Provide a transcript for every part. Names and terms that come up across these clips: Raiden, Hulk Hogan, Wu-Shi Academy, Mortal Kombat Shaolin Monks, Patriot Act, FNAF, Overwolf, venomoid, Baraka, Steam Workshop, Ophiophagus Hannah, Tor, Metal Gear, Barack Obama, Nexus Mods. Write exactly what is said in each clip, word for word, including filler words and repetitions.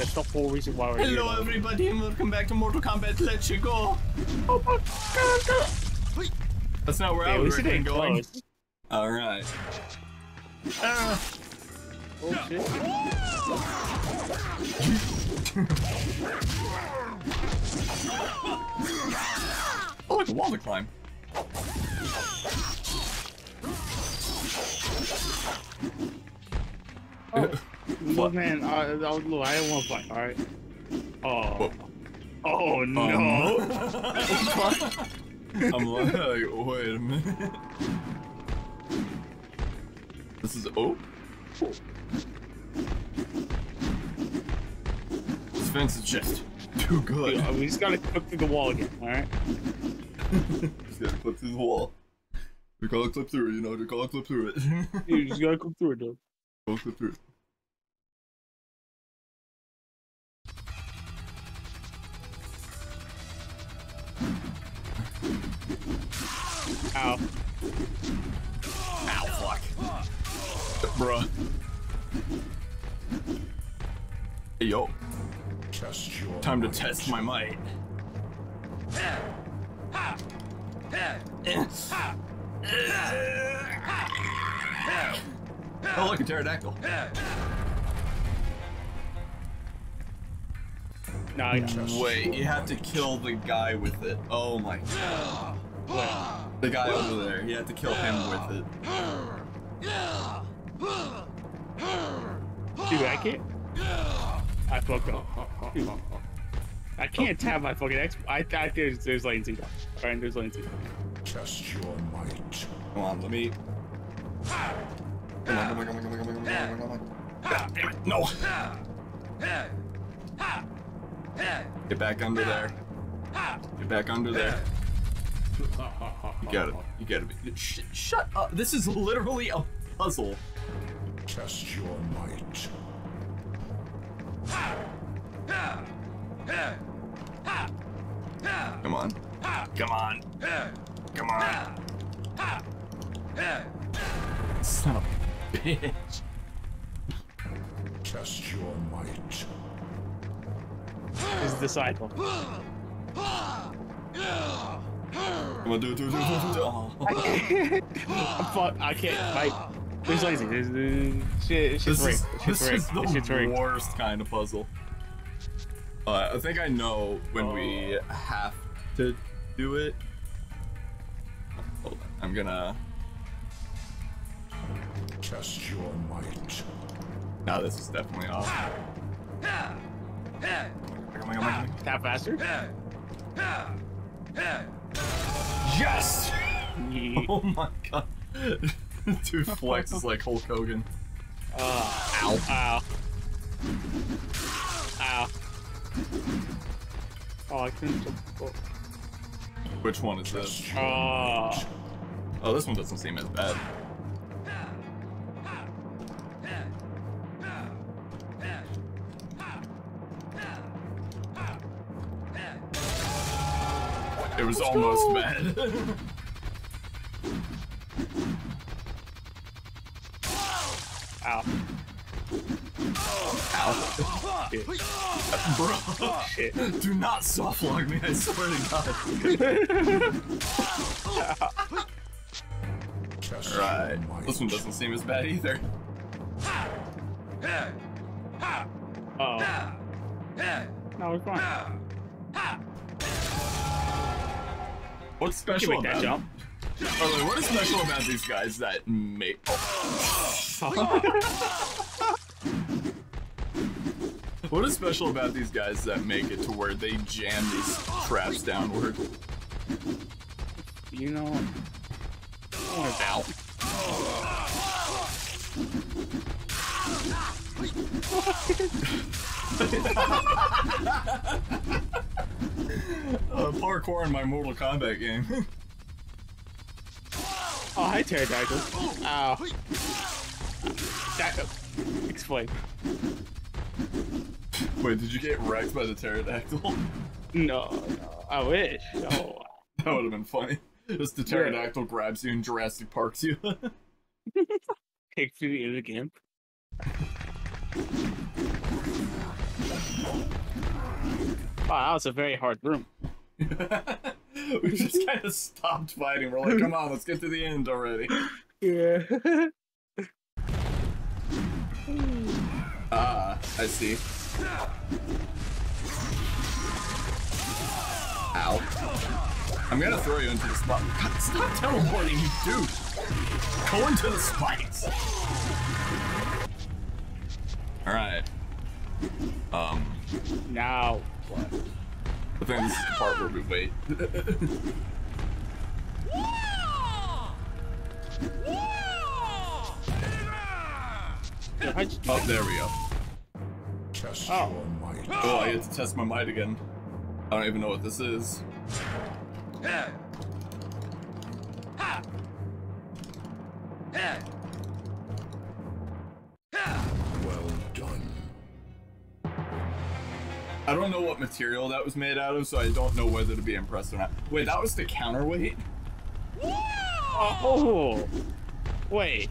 That's the whole reason why we're here. Hello everybody and welcome back to Mortal Kombat. Let's you go. Oh my god. That's not where yeah, I was going. Close. All right. Uh, oh shit. Oh, it's a wall to climb. Oh. What? Man, I, I was low. I didn't want to fight. All right. Oh. Whoa. Oh no. Um, I'm like, wait a minute. This is oh. This fence is just too good. Yeah, we just gotta clip through the wall again. All right. Just gotta clip through the wall. We gotta clip through it, you know. We gotta clip through it. You just gotta clip through it, dude. Go clip through it. Ow. Ow, fuck. Bruh. Hey, yo. Time to test my might. Oh, look, a pterodactyl. Nah, wait, you have to kill the guy with it. Oh my god. Wait. The guy over there, you have to kill him with it. Dude, I can't. I fucked up. Dude, I can't oh. tap my fucking X. I thought there's, there's latency. Alright, there's latency. Just your might. Come on, let me. Come on, come on, come on, come on, come on, come on, come on. God damn it, no! Get back under there. Get back under there. You gotta, you gotta be. Sh shut up! This is literally a puzzle. Test your might. Come on. Come on. Come on. Son of a bitch. Test your might. His disciple. Come on, do it, do it, do it, do it, do it. Oh. I can't. I'm fucked. I can't. Like, there's lazy. There's, there's, shit, it's just rigged. It's just rigged. This is the worst kind of puzzle. Uh, I think I know when oh. we have to do it. Hold on. I'm gonna. Trust your might. Nah, this is definitely off. Tap faster? Yes! Yeah. Oh my god. Dude flexes like Hulk Hogan. Uh, ow. Ow. Ow. Oh, I couldn't jump. Oh. Which one is this? Oh. Oh, this one doesn't seem as bad. It was Let's almost go. bad. Ow. Ow. Shit. Bro. Oh, shit. Do not soft log me, I swear to God. Alright. This one doesn't seem as bad either. Oh. No, we're fine. What's special about that jump? Oh, what is special about these guys that make? Oh. What is special about these guys that make it to where they jam these traps downward? You know, ow. Uh, parkour in my Mortal Kombat game. Oh, hi, pterodactyl. Ow. That, explain. Wait, did you get wrecked by the pterodactyl? No, no, I wish. Oh. That would have been funny. Just the pterodactyl yeah. grabs you and Jurassic Parks you. Takes you to the end of the game. Wow, that was a very hard room. We just kind of stopped fighting. We're like, come on, let's get to the end already. Yeah. Ah, I see. Ow. I'm gonna throw you into the spot. God, stop teleporting, you dude! Go into the spikes! Alright. Um. Now. What? I think this is the part where we wait. Oh, there we go. Test oh. your might. Oh, I get to test my might again. I don't even know what this is. Well done. I don't know what material that was made out of, so I don't know whether to be impressed or not. Wait, that was the counterweight? Oh! Wait.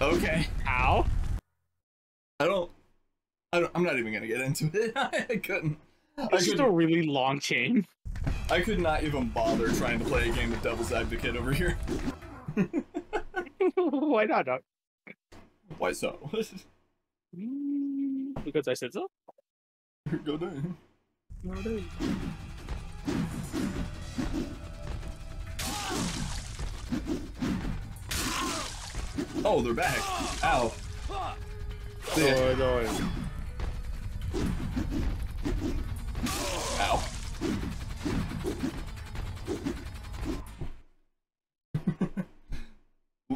Okay. Ow. I don't... I don't, I'm not even gonna get into it. I couldn't. It's just a really long chain. I could not even bother trying to play a game of Devil's Advocate over here. Why not, Doc? Why so? Because I said so. Go down. Go down. Oh, they're back. Ow. Oh, no. Ow.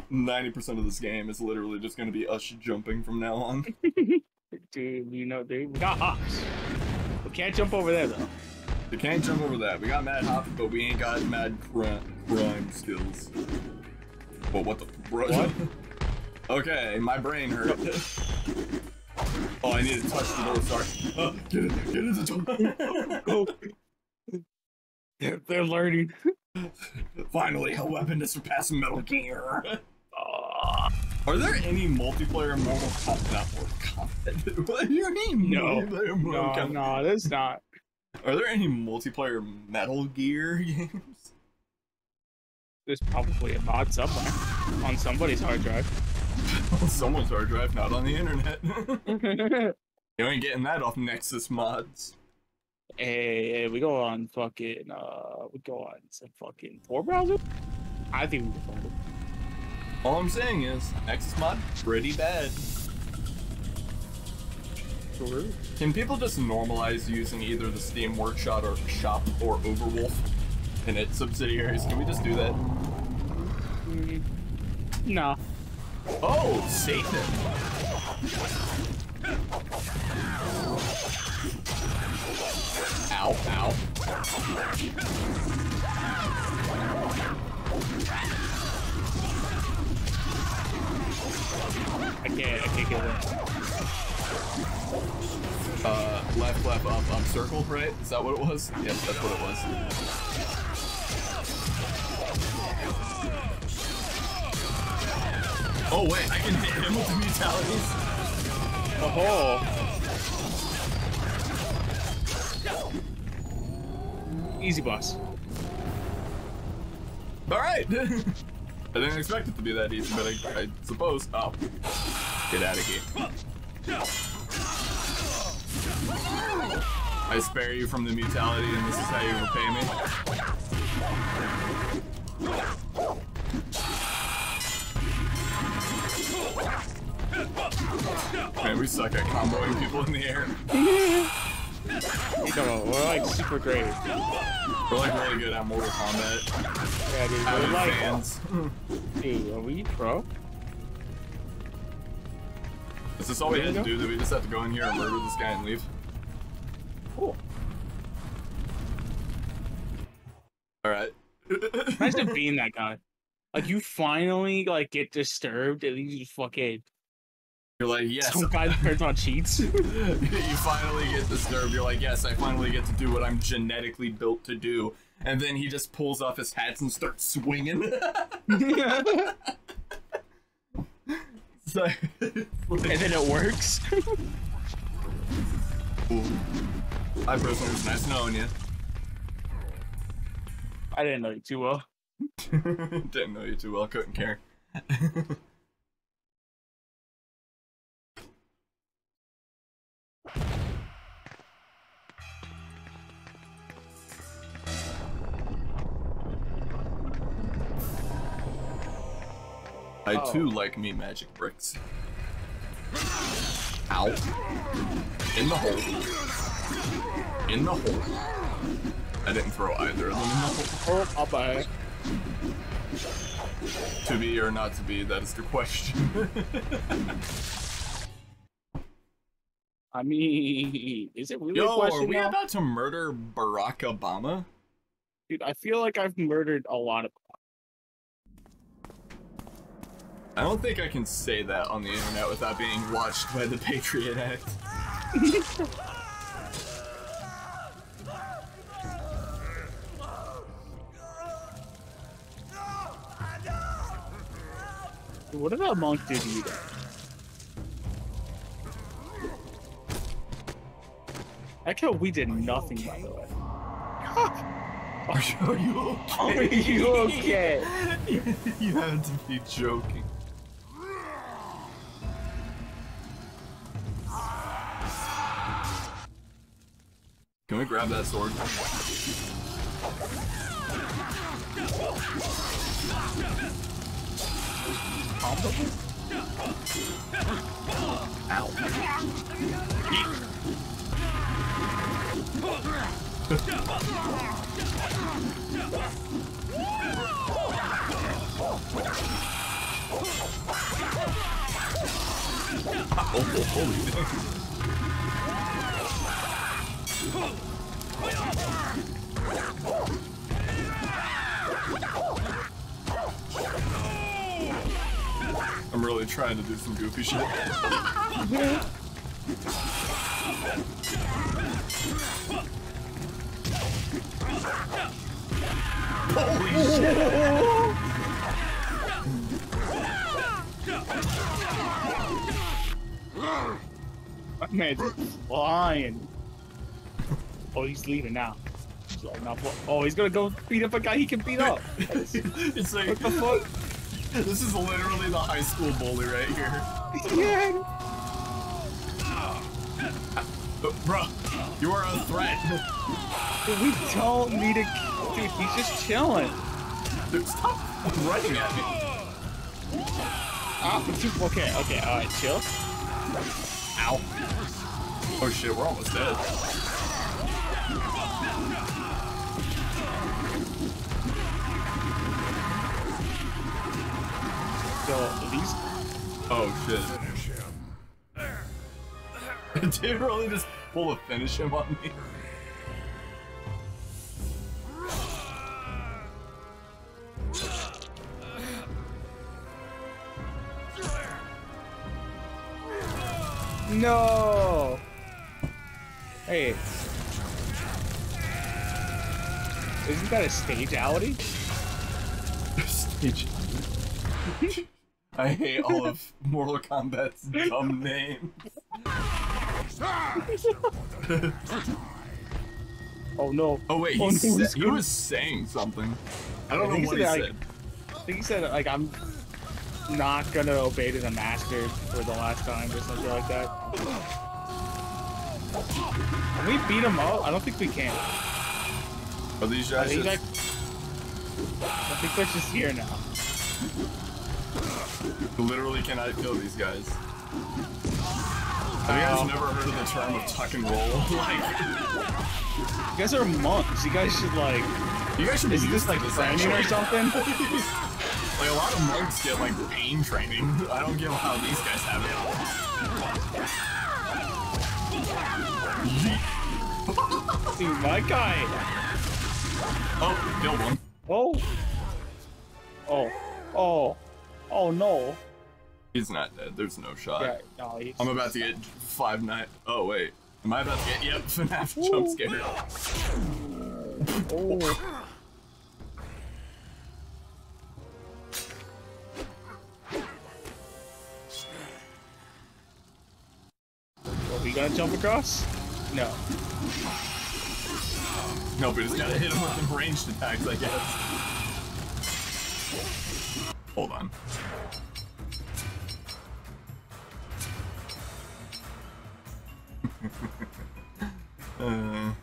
ninety percent of this game is literally just going to be us jumping from now on. Dude, you know, dude, we got hops. We can't jump over there, though. We can't jump over that. We got mad hops, but we ain't got mad crime skills. Whoa, what the... What? Okay, my brain hurt. Oh, I need to touch the door, sorry. Oh, get in there, get in the door. They're, they're learning. Finally, a weapon to surpass Metal Gear. Uh, Are there any multiplayer Mortal Kombat? Mortal Kombat? What do you mean? No, no, no, no, there's not. Are there any multiplayer Metal Gear games? There's probably a mod somewhere on somebody's hard drive. Someone's hard drive, not on the internet. You ain't getting that off Nexus Mods. Hey, hey, we go on fucking, uh, we go on some fucking Tor browser? I think we can find it. All I'm saying is, Nexus Mod, pretty bad. Sure. Can people just normalize using either the Steam Workshop or Shop or Overwolf and its subsidiaries? Can we just do that? Mm, no. Oh, Satan! Ow, ow. I can't, I can't get it. Uh, left, left, up, up, circle, right? Is that what it was? Yes, that's what it was. Oh wait, I can hit him with the mutalities. Oh. Easy boss. Alright! I didn't expect it to be that easy, but I, I suppose. Oh. Get out of here. I spare you from the mutality and this is how you repay me. Man, we suck at comboing people in the air. Come on, we're like super great. We're like really good at Mortal Kombat. Yeah, dude, we're like fans. Dude, are we pro? Is this all we had to do? Do we just have to go in here and murder this guy and leave? Cool. Alright. Imagine being that guy. Like, you finally, like, get disturbed and you just fucking... You're like, yes. Some guy that turns on cheats. You finally get disturbed. You're like, yes, I finally get to do what I'm genetically built to do. And then he just pulls off his hats and starts swinging. It's like, it's like... And then it works. Hi, prisoners. Nice knowing you. I didn't know you too well. Didn't know you too well. Couldn't care. I oh. too like me magic bricks. Ow. In the hole. In the hole. I didn't throw either of them in the hole. Oh, I'll buy. To be or not to be, that is the question. I mean, is it really Yo, a question Yo, are we now? about to murder Barack Obama? Dude, I feel like I've murdered a lot of I don't think I can say that on the internet without being watched by the Patriot Act. Dude, what did that monk do to you? Actually, we did nothing, by the way. Are you okay? Are you okay? You had to be joking. Can we grab that sword? Ow. Oh, holy thing. I'm really trying to do some goofy shit. Holy shit! My man's flying. Oh, he's leaving now. He's like, nah, oh, he's gonna go beat up a guy he can beat up. It's like, what the fuck? This is literally the high school bully right here. Yeah. Oh, bro, you are a threat. Dude, we don't need a. Dude, he's just chilling. Dude, stop running at me. Ah, okay, okay, alright, chill. Ow. Oh shit, we're almost dead. So, these. Oh shit. Did you really just pull a finish him on me? No. Hey, isn't that a stageality? Stageality. I hate all of Mortal Kombat's dumb names. Oh no! Oh wait, oh, he, no, sa he was saying something. I don't I know what he said. Like, I think he said like I'm. Not gonna obey to the master for the last time or something like that. Can we beat him up? I don't think we can. Are these guys? I think, just... I... I think they're just here now. Literally, can I kill these guys? Have you guys never heard of the term of tuck and roll? Like, you guys are monks. You guys should like. You guys should be. Is this like training or something? Like, a lot of monks get, like, pain training. I don't get how these guys have it. Dude, my guy! Oh, killed one. Oh! Oh. Oh. Oh, no. He's not dead. There's no shot. Yeah, no, he's I'm about to get five nine. Oh, wait. Am I about to get... Yep, FNAF jump scare. Oh. We gotta jump across. No. No, but it's gotta hit him with some ranged attacks, I guess. Hold on. uh...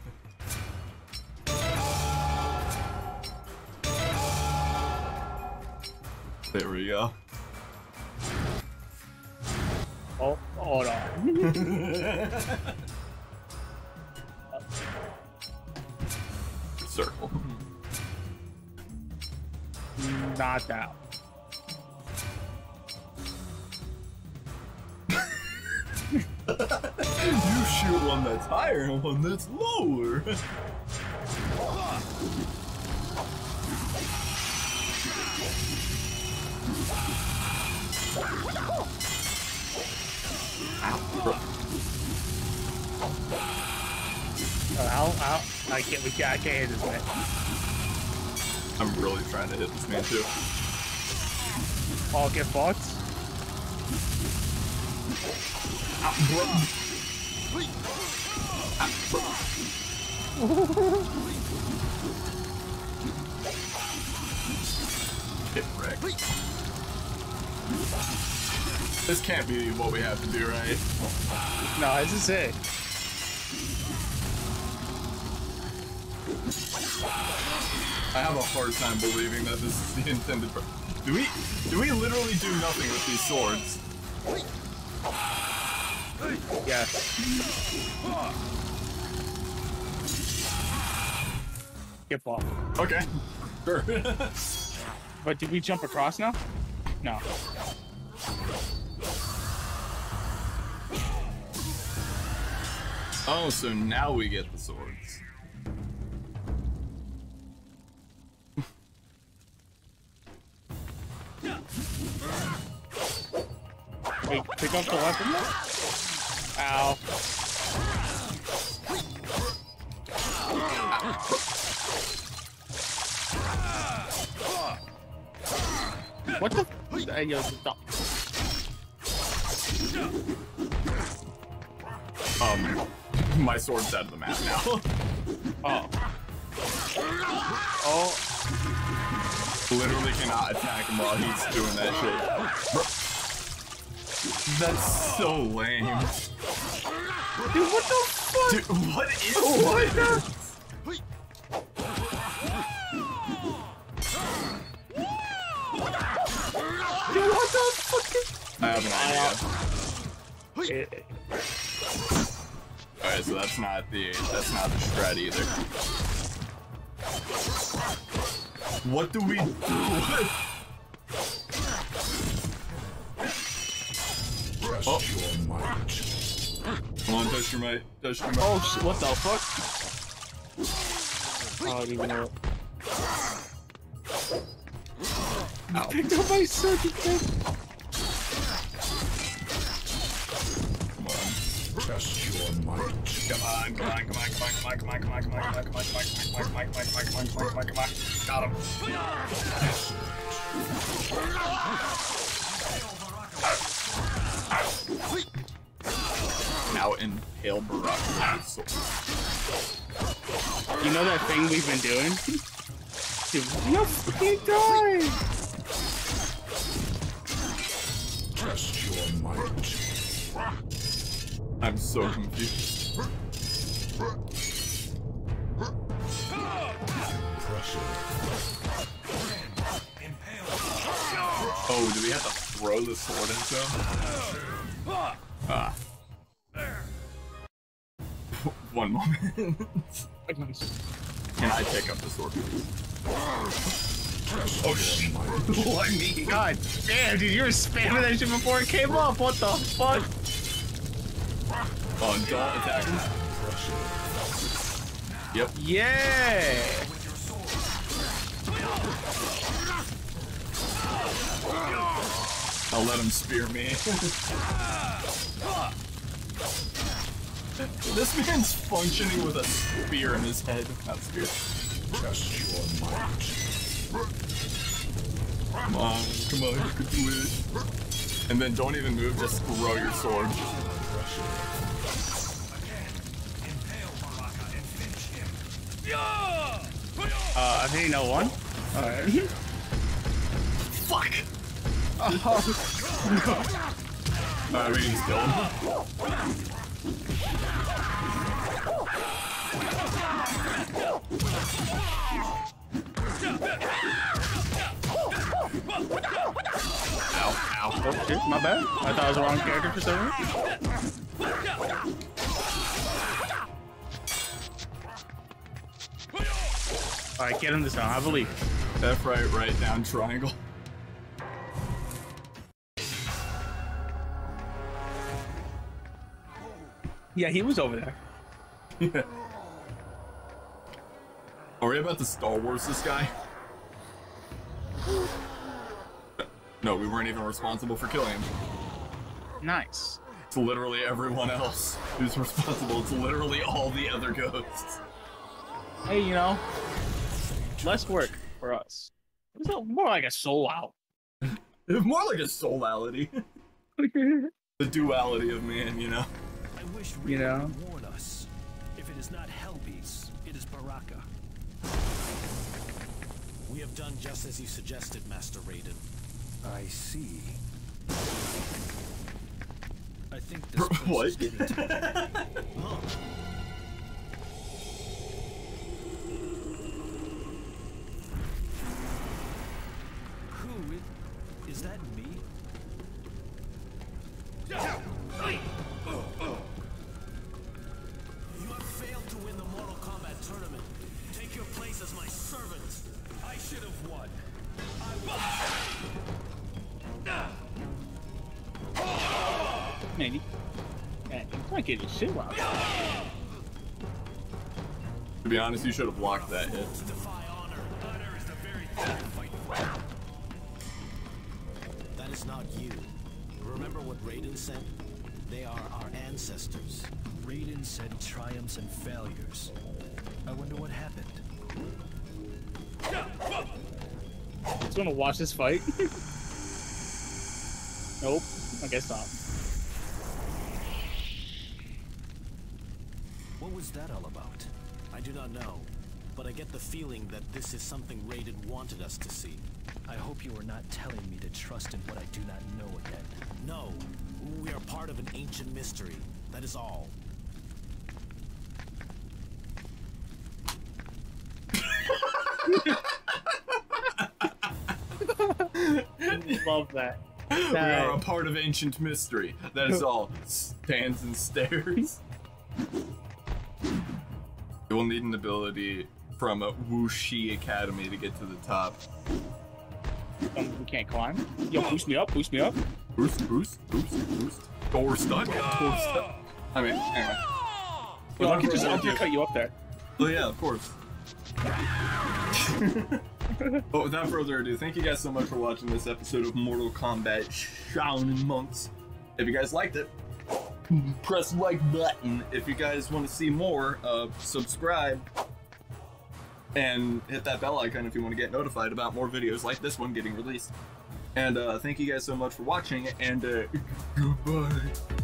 There we go. Oh, hold on. Circle. Not that. You shoot one that's higher and one that's lower. Ow, ow. I can't, we can't, I can't hit this man. I'm really trying to hit this man too. I'll get fucked. Get wrecked. This can't be what we have to do, right? No, this is it. I have a hard time believing that this is the intended purpose. Do we, do we literally do nothing with these swords? Yeah. Get off. Okay. Sure. But did we jump across now? No. Oh, so now we get the swords. Wait, pick up the weapon? Ow. What the? I yo, stop. Um, my sword's out of the map now. Oh. Oh. Literally cannot attack him while he's doing that shit. Bro. That's so lame. Dude, what the fuck? Dude, what is what the... Dude, what the fuck? I have an idea. Alright, so that's not the that's not the strat either. What do we do? Oh. Come on, touch your mate. Touch your mate. Oh, shit. What the fuck? Oh, I don't even know. Ow. Pick up my circuit thing. Come on. Touch your mate. Come on, come on, come on, come on, come on, come on, come on, come on, come on, come on, come on, come on, come on, come on, come on, come on, come on, come on, come on. Got him. Yes. Now impale Baraka. You know that thing we've been doing? Dude, you fucking die! Trust your might. I'm so confused. Oh, do we have to throw the sword into him? Ah. One moment. Can I pick up the sword, please? Oh shit! Oh, I mean, God damn, dude, you were spamming that shit before it came up. What the fuck? Oh, don't attack him. Yep. Yeah. I'll let him spear me. This man's functioning with a spear in his head. Not spear. Trust your might. Come on, come on, you can do it. And then don't even move, just throw your sword. Uh, I think you know one. All right. Fuck! Oh. No, I mean, he's gone. Ow, ow. Oh, shit, my bad. I thought I was the wrong character for some reason. Alright, get him this time, I believe. F right, right down triangle. Yeah, he was over there. Yeah. Are we about to Star Wars this guy? No, we weren't even responsible for killing him. Nice. It's literally everyone else who's responsible. It's literally all the other ghosts. Hey, you know. Less work for us. It was more like a soul out. It was more like a soulality. The duality of man, you know. I wish we could warn us. If it is not Hellbeast, it is Baraka. We have done just as you suggested, Master Raiden. I see. I think this place what? Is getting to me. Huh. Is that me? You have failed to win the Mortal Kombat tournament. Take your place as my servant. I should have won. I won. Maybe. Man, he's not getting shit out. To be honest, you should have blocked that hit. To defy honor. Honor is the very thing to fight for. It's not you. Remember what Raiden said? They are our ancestors. Raiden said triumphs and failures. I wonder what happened. Just wanna watch this fight? Nope. I guess not. What was that all about? I do not know, but I get the feeling that this is something Raiden wanted us to see. I hope you are not telling me to trust in what I do not know again. No, we are part of an ancient mystery. That is all. Love that. That. We are a part of ancient mystery. That is all. Stands and stares. You will need an ability from a Wu-Shi Academy to get to the top. Um, we can't climb. Yo, boost me up, boost me up. Boost, boost, boost, boost. Oh, we're stuck. We're stuck. I mean, anyway. Yo, I can just undercut you up there. Oh yeah, of course. But without further ado, thank you guys so much for watching this episode of Mortal Kombat Shaolin Monks. If you guys liked it, press like button. If you guys want to see more, uh, subscribe. And hit that bell icon if you want to get notified about more videos like this one getting released. And uh, thank you guys so much for watching, and uh, goodbye.